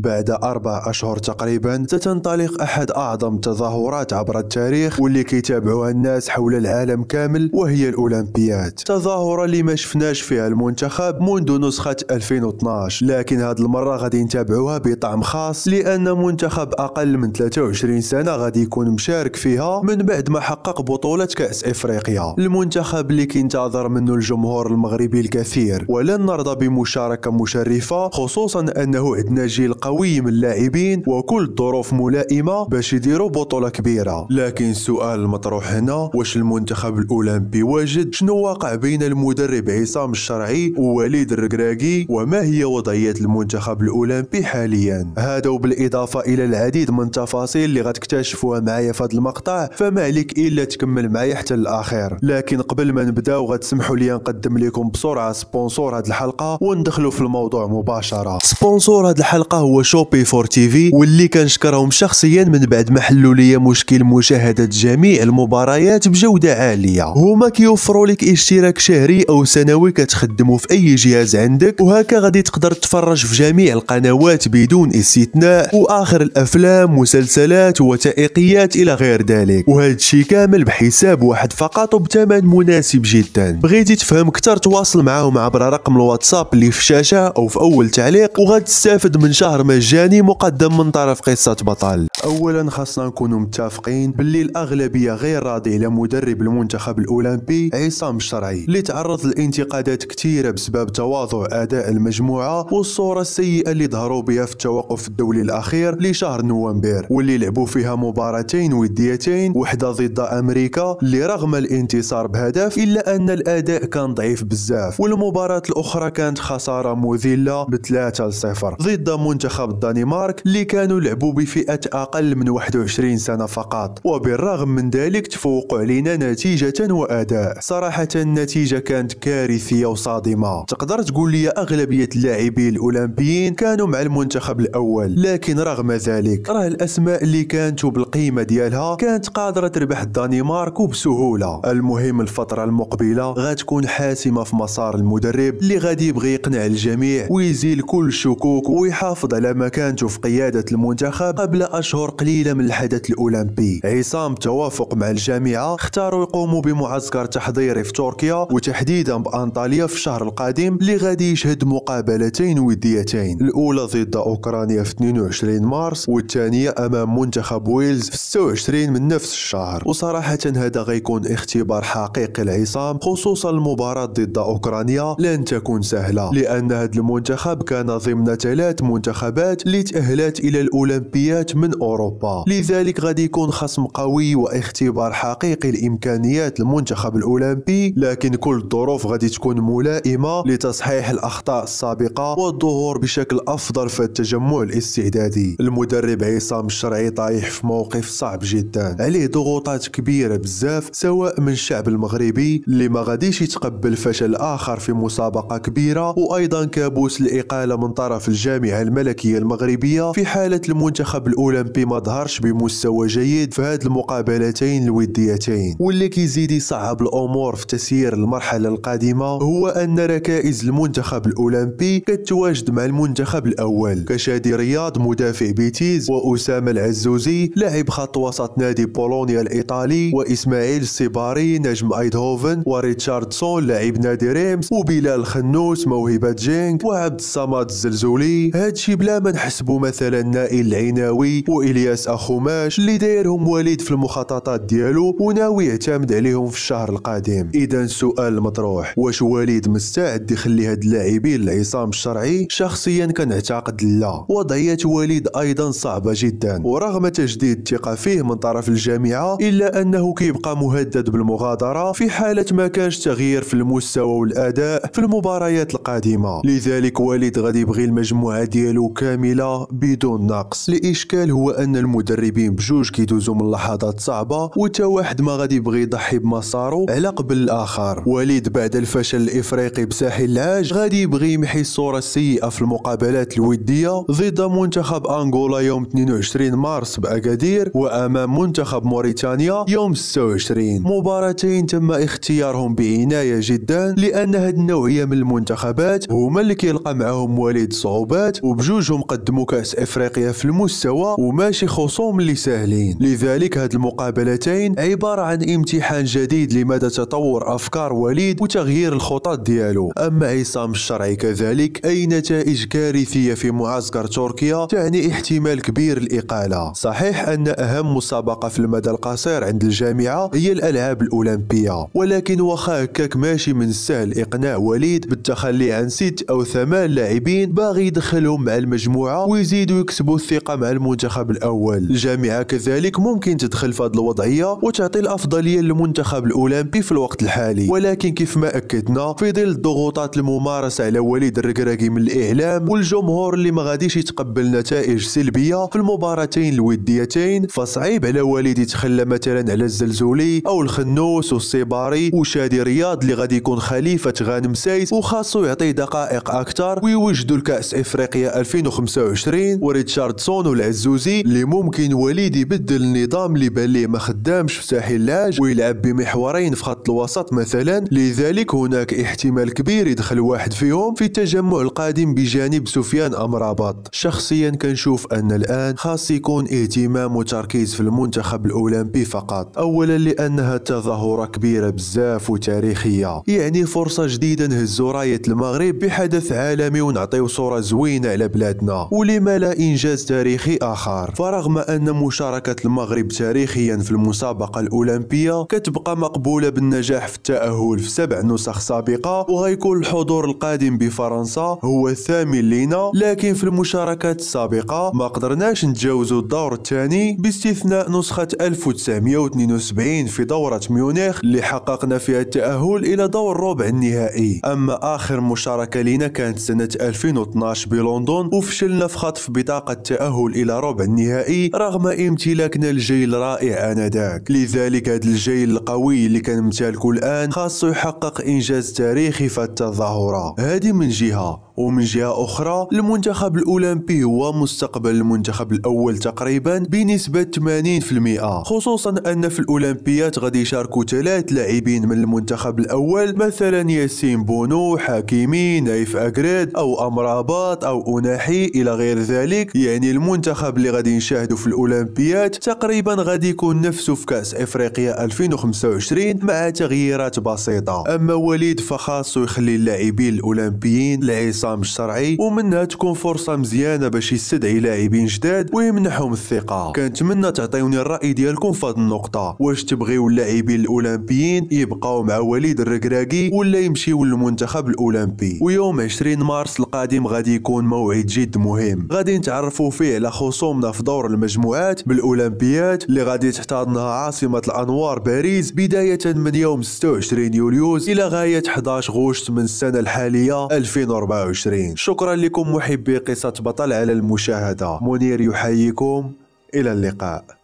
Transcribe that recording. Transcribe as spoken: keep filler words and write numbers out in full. بعد أربع أشهر تقريبا ستنطلق أحد أعظم تظاهرات عبر التاريخ واللي كيتابعوها الناس حول العالم كامل، وهي الأولمبياد، تظاهرة اللي ما شفناش فيها المنتخب منذ نسخة ألفين واثناش، لكن هاد المرة غادي نتابعوها بطعم خاص لأن منتخب أقل من ثلاثة وعشرين سنة غادي يكون مشارك فيها من بعد ما حقق بطولة كأس إفريقيا. المنتخب اللي كينتظر منه الجمهور المغربي الكثير، ولن نرضى بمشاركة مشرفة، خصوصا أنه عندنا جيل قوي من اللاعبين وكل الظروف ملائمة باش يديروا بطولة كبيرة. لكن السؤال المطروح هنا، واش المنتخب الأولمبي واجد؟ شنو واقع بين المدرب عصام الشرعي ووليد الركراكي؟ وما هي وضعية المنتخب الأولمبي حاليا؟ هذا وبالإضافة إلى العديد من التفاصيل اللي غتكتشفوها معايا في هذا المقطع، فما عليك إلا تكمل معايا حتى الأخير. لكن قبل ما نبداو غتسمحوا لي نقدم لكم بسرعة سبونسور هذه الحلقة وندخلوا في الموضوع مباشرة. سبونسور هذه الحلقة هو ويشوبي فور تيفي، واللي كنشكرهم شخصيا من بعد ما حلوا لي مشكل مشاهده جميع المباريات بجوده عاليه. هما كيوفروا لك اشتراك شهري او سنوي كتخدموا في اي جهاز عندك، وهكا غادي تقدر تتفرج في جميع القنوات بدون استثناء، واخر الافلام مسلسلات ووثائقيات الى غير ذلك، وهذا الشيء كامل بحساب واحد فقط وبثمن مناسب جدا. بغيتي تفهم اكثر تواصل معاهم عبر رقم الواتساب اللي في الشاشه او في اول تعليق، وغتستافد من شهر مجاني مقدم من طرف قصة بطل. اولا خاصنا نكونوا متفقين باللي الاغلبيه غير راضي على مدرب المنتخب الاولمبي عصام الشرعي، اللي تعرض لانتقادات كثيره بسبب تواضع اداء المجموعه والصوره السيئه اللي ظهروا بها في التوقف الدولي الاخير لشهر نوفمبر، واللي لعبوا فيها مباراتين وديتين، وحده ضد امريكا اللي رغم الانتصار بهدف الا ان الاداء كان ضعيف بزاف، والمباراه الاخرى كانت خساره مذله بثلاثة صفر ضد منتخب الدنمارك اللي كانوا لعبوا بفئه أقل من واحد وعشرين سنة فقط، وبالرغم من ذلك تفوقوا علينا نتيجة وأداء. صراحة النتيجة كانت كارثية وصادمة، تقدر تقول لي أغلبية اللاعبين الأولمبيين كانوا مع المنتخب الأول، لكن رغم ذلك راه الأسماء اللي كانت بالقيمة ديالها كانت قادرة تربح الدنمارك وبسهولة. المهم الفترة المقبلة غتكون حاسمة في مسار المدرب اللي غادي يبغي يقنع الجميع ويزيل كل الشكوك ويحافظ على مكانته في قيادة المنتخب قبل أشهر شهور قليلة من الحدث الأولمبي. عصام توافق مع الجامعة اختاروا يقوموا بمعسكر تحضيري في تركيا وتحديدا بأنطاليا في الشهر القادم، اللي غادي يشهد مقابلتين وديتين، الأولى ضد أوكرانيا في اثنين وعشرين مارس والثانية أمام منتخب ويلز في ستة وعشرين من نفس الشهر. وصراحة هذا غيكون اختبار حقيقي لعصام، خصوصا المباراة ضد أوكرانيا لن تكون سهلة، لأن هذا المنتخب كان ضمن ثلاث منتخبات اللي تأهلت إلى الأولمبيات من أوروبا، لذلك غادي يكون خصم قوي واختبار حقيقي لإمكانيات المنتخب الأولمبي. لكن كل الظروف غادي تكون ملائمة لتصحيح الأخطاء السابقة والظهور بشكل أفضل في التجمع الاستعدادي. المدرب عصام الشرعي طايح في موقف صعب جدا، عليه ضغوطات كبيرة بزاف سواء من الشعب المغربي اللي ما غاديش يتقبل فشل آخر في مسابقة كبيرة، وأيضا كابوس الإقالة من طرف الجامعة الملكية المغربية في حالة المنتخب الأولمبي ما ظهرش بمستوى جيد في هاد المقابلتين الوديتين. واللي كيزيد يصعب الامور في تسيير المرحله القادمه هو ان ركائز المنتخب الاولمبي كتواجد مع المنتخب الاول، كشادي رياض مدافع بيتيز، واسامه العزوزي لاعب خط وسط نادي بولونيا الايطالي، واسماعيل الصيباري نجم ايدهوفن، وريتشاردسون لاعب نادي ريمس، وبلال خنوس موهبه جينك، وعبد الصمد الزلزولي. هادشي بلا ما نحسبوا مثلا نائل العناوي وإلياس أخوماش اللي دايرهم وليد في المخططات ديالو وناوي يعتمد عليهم في الشهر القادم. إذا السؤال المطروح، واش وليد مستعد يخلي هاد اللاعبين لعصام الشرعي؟ شخصيا كنعتقد لا، وضعية وليد أيضا صعبة جدا، ورغم تجديد الثقة فيه من طرف الجامعة إلا أنه كيبقى مهدد بالمغادرة في حالة ما كانش تغيير في المستوى والأداء في المباريات القادمة، لذلك وليد غادي يبغي المجموعة ديالو كاملة بدون نقص. لإشكال هو ان المدربين بجوج كيدوزوا من لحظات صعبه وتا واحد ما غادي يبغي يضحي بمساره على قبل الاخر. وليد بعد الفشل الافريقي بساحل العاج غادي يبغي يمحي الصوره السيئه في المقابلات الوديه ضد منتخب انغولا يوم اثنين وعشرين مارس باكادير وامام منتخب موريتانيا يوم ستة وعشرين، مباراتين تم اختيارهم بعنايه جدا لان هاد النوعيه من المنتخبات هما اللي كيلقى معاهم وليد صعوبات وبجوجهم قدموا كاس افريقيا في المستوى وماشي خصوم اللي ساهلين، لذلك هاد المقابلتين عباره عن امتحان جديد لمدى تطور افكار وليد وتغيير الخطط ديالو. اما عصام الشرعي كذلك اي نتائج كارثيه في معسكر تركيا تعني احتمال كبير الاقاله، صحيح ان اهم مسابقه في المدى القصير عند الجامعه هي الالعاب الاولمبيه، ولكن واخا هكاك ماشي من السهل اقناع وليد بالتخلي عن ست او ثمان لاعبين باغي يدخلهم مع المجموعه ويزيدوا يكسبوا الثقه مع المنتخب الاول. الجامعه كذلك ممكن تدخل في هذه الوضعيه وتعطي الافضليه للمنتخب الاولمبي في الوقت الحالي، ولكن كيف ما اكدنا في ظل الضغوطات الممارسه على وليد الركراكي من الاعلام والجمهور اللي ما غاديش يتقبل نتائج سلبيه في المباراتين الوديتين، فصعيب على وليد يتخلى مثلا على الزلزولي او الخنوس والصيباري وشادي رياض اللي غادي يكون خليفه غانم سايس وخاصو يعطيه دقائق اكثر ويوجدوا الكاس افريقيا ألفين وخمسة وعشرين، وريتشاردسون والعزوزي اللي ممكن وليد يبدل النظام اللي بان ليه ما خدامش في ساحل اللاج ويلعب بمحورين في خط الوسط مثلا، لذلك هناك احتمال كبير يدخل واحد فيهم في التجمع القادم بجانب سفيان أمرابط. شخصيا كنشوف ان الان خاص يكون اهتمام وتركيز في المنتخب الاولمبي فقط، اولا لانها تظاهره كبيره بزاف وتاريخيه، يعني فرصه جديده نهزو رايه المغرب بحدث عالمي ونعطيو صوره زوينه على بلادنا، ولما لا انجاز تاريخي اخر. فرغم ان مشاركه المغرب تاريخيا في المسابقه الاولمبيه كتبقى مقبوله بالنجاح في التاهل في سبع نسخ سابقه وغيكون الحضور القادم بفرنسا هو الثامن لينا، لكن في المشاركات السابقه ما قدرناش نتجاوزوا الدور الثاني باستثناء نسخه ألف وتسعمائة واثنين وسبعين في دوره ميونخ اللي حققنا فيها التاهل الى دور ربع النهائي. اما اخر مشاركه لينا كانت سنه ألفين واثناش بلندن وفشلنا في خطف بطاقه التاهل الى ربع النهائي رغم امتلاكنا لجيل رائع انذاك، لذلك هذا الجيل القوي اللي كنمتلكو الان خاصو يحقق انجاز تاريخي في التظاهره هذه من جهه، ومن جهة أخرى المنتخب الأولمبي هو مستقبل المنتخب الأول تقريبا بنسبة ثمانين بالمئة، خصوصا أن في الأولمبيات غادي يشاركوا ثلاث لاعبين من المنتخب الأول مثلا ياسين بونو، حكيمي، نايف أكرد أو أمرابط أو أوناحي إلى غير ذلك، يعني المنتخب اللي غادي نشاهده في الأولمبيات تقريبا غادي يكون نفسه في كأس إفريقيا ألفين وخمسة وعشرين مع تغييرات بسيطة. أما وليد فخاصو يخلي اللاعبين الأولمبيين العصام الشرعي ومنها تكون فرصه مزيانه باش يستدعي لاعبين جداد ويمنحهم الثقه. كنتمنى تعطيوني الراي ديالكم في هذه النقطه، واش تبغيو اللاعبين الاولمبيين يبقاو مع وليد الركراكي ولا يمشيو للمنتخب الاولمبي؟ ويوم عشرين مارس القادم غادي يكون موعد جد مهم غادي نتعرفوا فيه على خصومنا في دور المجموعات بالاولمبيات اللي غادي تحتضنها عاصمه الانوار باريس بدايه من يوم ستة وعشرين يوليوز الى غايه أحد عشر غشت من السنه الحاليه ألفين وأربعة وعشرين. شكرا لكم محبي قصة بطل على المشاهدة، منير يحييكم، إلى اللقاء.